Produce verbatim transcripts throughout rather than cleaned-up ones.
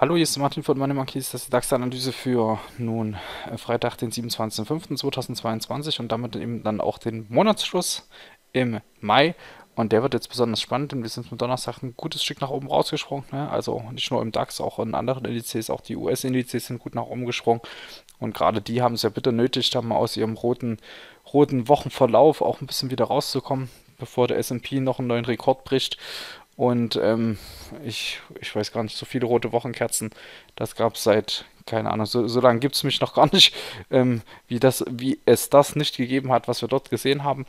Hallo, hier ist Martin von Money Monkeys, das ist die DAX-Analyse für nun Freitag, den siebenundzwanzigsten fünften zweitausendzweiundzwanzig und damit eben dann auch den Monatsschluss im Mai. Und der wird jetzt besonders spannend, denn wir sind am Donnerstag ein gutes Stück nach oben rausgesprungen, ne? Also nicht nur im DAX, auch in anderen Indizes, auch die U S-Indizes sind gut nach oben gesprungen. Und gerade die haben es ja bitter nötig, da mal aus ihrem roten, roten Wochenverlauf auch ein bisschen wieder rauszukommen, bevor der S und P noch einen neuen Rekord bricht. Und ähm, ich, ich weiß gar nicht, so viele rote Wochenkerzen, das gab es seit, keine Ahnung, so, so lange gibt es mich noch gar nicht, ähm, wie, das, wie es das nicht gegeben hat, was wir dort gesehen haben.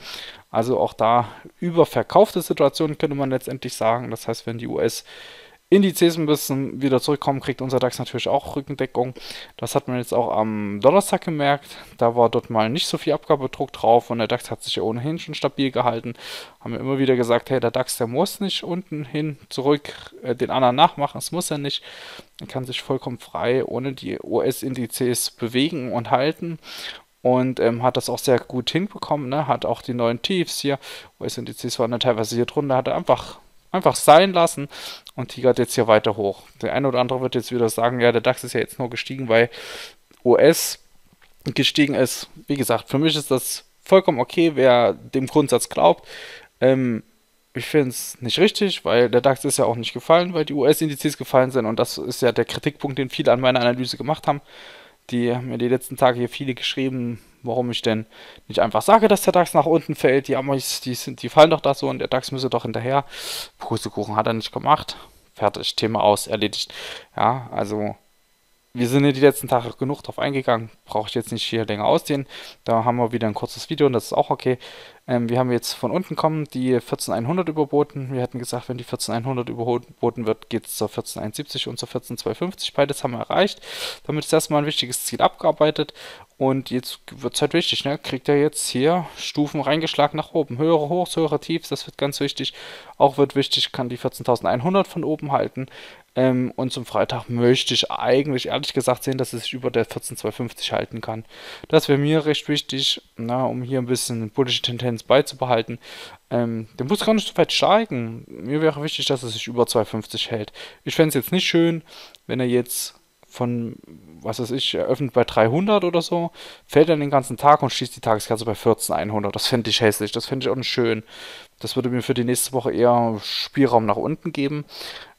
Also auch da überverkaufte Situationen könnte man letztendlich sagen. Das heißt, wenn die U S-Indizes ein bisschen wieder zurückkommen, kriegt unser DAX natürlich auch Rückendeckung. Das hat man jetzt auch am Donnerstag gemerkt. Da war dort mal nicht so viel Abgabedruck drauf und der DAX hat sich ja ohnehin schon stabil gehalten. Haben wir immer wieder gesagt, hey, der DAX, der muss nicht unten hin zurück äh, den anderen nachmachen, das muss er nicht. Er kann sich vollkommen frei ohne die U S-Indizes bewegen und halten. Und ähm, hat das auch sehr gut hinbekommen, ne? Hat auch die neuen Tiefs hier, U S-Indizes waren dann teilweise hier drunter, hat er einfach... einfach sein lassen und tigert jetzt hier weiter hoch. Der eine oder andere wird jetzt wieder sagen, ja, der DAX ist ja jetzt nur gestiegen, weil U S gestiegen ist. Wie gesagt, für mich ist das vollkommen okay, wer dem Grundsatz glaubt. Ähm, ich finde es nicht richtig, weil der DAX ist ja auch nicht gefallen, weil die U S-Indizes gefallen sind. Und das ist ja der Kritikpunkt, den viele an meiner Analyse gemacht haben. Die haben mir die letzten Tage hier viele geschrieben, warum ich denn nicht einfach sage, dass der DAX nach unten fällt. Die, die, sind, die fallen doch da so und der DAX müsse doch hinterher. Pustekuchen, hat er nicht gemacht. Fertig, Thema aus, erledigt. Ja, also wir sind hier die letzten Tage genug drauf eingegangen. Brauche ich jetzt nicht hier länger ausdehnen. Da haben wir wieder ein kurzes Video und das ist auch okay. Ähm, wir haben jetzt von unten kommen, die vierzehntausendeinhundert überboten. Wir hatten gesagt, wenn die vierzehntausendeinhundert überboten wird, geht es zur vierzehntausendeinhundertsiebzig und zur vierzehntausendzweihundertfünfzig. Beides haben wir erreicht. Damit ist erstmal ein wichtiges Ziel abgearbeitet. Und jetzt wird es halt wichtig, ne? Kriegt er jetzt hier Stufen reingeschlagen nach oben. Höhere Hochs, höhere Tiefs, das wird ganz wichtig. Auch wird wichtig, kann die vierzehntausendeinhundert von oben halten. Ähm, und zum Freitag möchte ich eigentlich ehrlich gesagt sehen, dass es sich über der vierzehntausendzweihundertfünfzig halten kann. Das wäre mir recht wichtig, na, um hier ein bisschen bullische Tendenz beizubehalten. Ähm, der muss gar nicht so weit steigen. Mir wäre wichtig, dass er sich über zwei Komma fünfzig hält. Ich fände es jetzt nicht schön, wenn er jetzt von, was weiß ich, eröffnet bei dreihundert oder so, fällt dann den ganzen Tag und schließt die Tageskerze bei vierzehntausendeinhundert. Das fände ich hässlich, das fände ich auch nicht schön. Das würde mir für die nächste Woche eher Spielraum nach unten geben.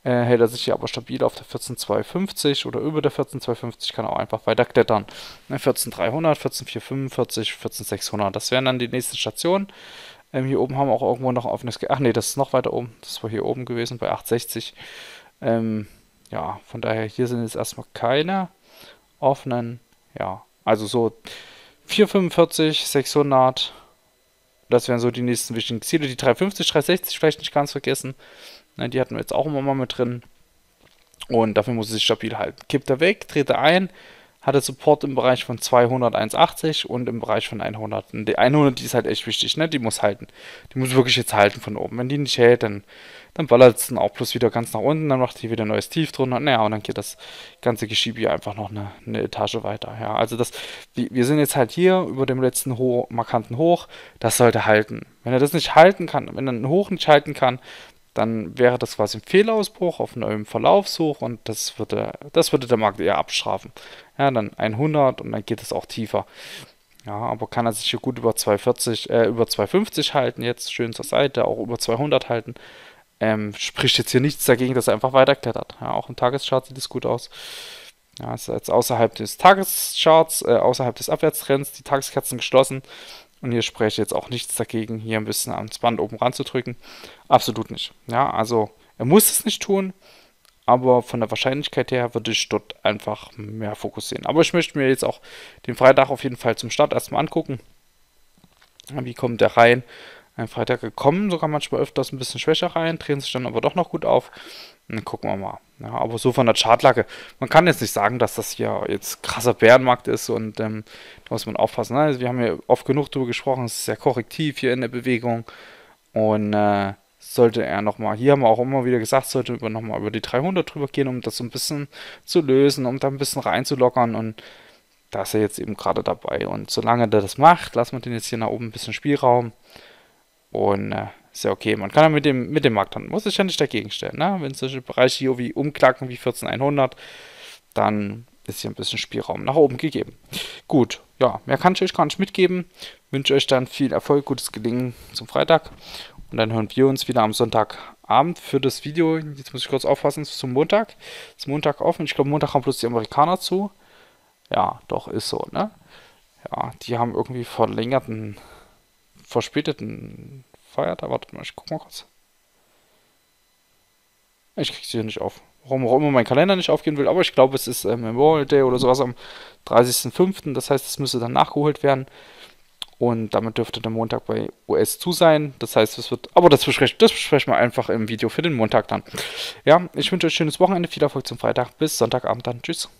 Äh, hält er sich hier aber stabil auf der vierzehntausendzweihundertfünfzig oder über der vierzehntausendzweihundertfünfzig, kann er auch einfach weiter klettern. Ne, vierzehntausenddreihundert, vierzehn vierhundertfünfundvierzig, vierzehntausendsechshundert, das wären dann die nächsten Stationen. Ähm, hier oben haben wir auch irgendwo noch ein offenes, ach nee, das ist noch weiter oben, das war hier oben gewesen bei achthundertsechzig. Ähm, Ja, von daher, hier sind jetzt erstmal keine offenen, ja, also so vierhundertfünfundvierzig, sechshundert, das wären so die nächsten wichtigen Ziele. Die dreihundertfünfzig, dreihundertsechzig vielleicht nicht ganz vergessen, ne, die hatten wir jetzt auch immer mal mit drin und dafür muss es sich stabil halten. Kippt er weg, dreht er ein, hatte Support im Bereich von zweihundert, hundertachtzig und im Bereich von hundert. Und die hundert, die ist halt echt wichtig, ne? Die muss halten. Die muss wirklich jetzt halten von oben. Wenn die nicht hält, dann, dann ballert es dann auch bloß wieder ganz nach unten, dann macht die wieder ein neues Tief drunter. Naja, und dann geht das ganze Geschiebe hier einfach noch eine, eine Etage weiter. Ja, also das, die, wir sind jetzt halt hier über dem letzten ho markanten Hoch. Das sollte halten. Wenn er das nicht halten kann, wenn er ein Hoch nicht halten kann, dann wäre das quasi ein Fehlausbruch auf neuem Verlaufshoch und das würde, das würde der Markt eher abstrafen. Ja, dann hundert und dann geht es auch tiefer. Ja, aber kann er sich hier gut über zwei vierzig, äh, über zwei fünfzig halten, jetzt schön zur Seite, auch über zweihundert halten. Ähm, spricht jetzt hier nichts dagegen, dass er einfach weiterklettert. Ja, auch im Tageschart sieht es gut aus. Ja, ist jetzt außerhalb des Tagescharts, äh, außerhalb des Abwärtstrends, die Tageskerzen geschlossen. Und hier spreche ich jetzt auch nichts dagegen, hier ein bisschen ans Band oben ranzudrücken. Absolut nicht. Ja, also er muss es nicht tun, aber von der Wahrscheinlichkeit her würde ich dort einfach mehr Fokus sehen. Aber ich möchte mir jetzt auch den Freitag auf jeden Fall zum Start erstmal angucken. Wie kommt der rein? Am Freitag gekommen, sogar manchmal öfters ein bisschen schwächer rein, drehen sich dann aber doch noch gut auf. Dann gucken wir mal. Ja, aber so von der Chartlage, man kann jetzt nicht sagen, dass das hier jetzt krasser Bärenmarkt ist und ähm, da muss man aufpassen. Also wir haben ja oft genug drüber gesprochen, es ist sehr korrektiv hier in der Bewegung und äh, sollte er nochmal, hier haben wir auch immer wieder gesagt, sollte wir nochmal über die dreihundert drüber gehen, um das so ein bisschen zu lösen, um da ein bisschen reinzulockern und da ist er jetzt eben gerade dabei und solange der das macht, lassen wir den jetzt hier nach oben ein bisschen Spielraum. Und äh, ist ja okay. Man kann ja mit dem, mit dem Markt handeln. Muss sich ja nicht dagegen stellen. Ne? Wenn solche Bereiche hier wie umklacken wie vierzehntausendeinhundert, dann ist hier ein bisschen Spielraum nach oben gegeben. Gut, ja, mehr kann ich euch gar nicht mitgeben. Wünsche euch dann viel Erfolg, gutes Gelingen zum Freitag. Und dann hören wir uns wieder am Sonntagabend für das Video. Jetzt muss ich kurz aufpassen, es ist zum Montag. Es ist Montag offen. Ich glaube, Montag haben bloß die Amerikaner zu. Ja, doch, ist so, ne? Ja, die haben irgendwie verlängerten, verspäteten Feiertag. Wartet mal, ich guck mal kurz. Ich krieg's hier nicht auf. Warum auch immer mein Kalender nicht aufgehen will, aber ich glaube, es ist äh, Memorial Day oder sowas am dreißigsten fünften Das heißt, es müsste dann nachgeholt werden. Und damit dürfte der Montag bei U S zu sein. Das heißt, es wird. Aber das besprechen, das besprechen wir einfach im Video für den Montag dann. Ja, ich wünsche euch ein schönes Wochenende. Viel Erfolg zum Freitag. Bis Sonntagabend dann. Tschüss.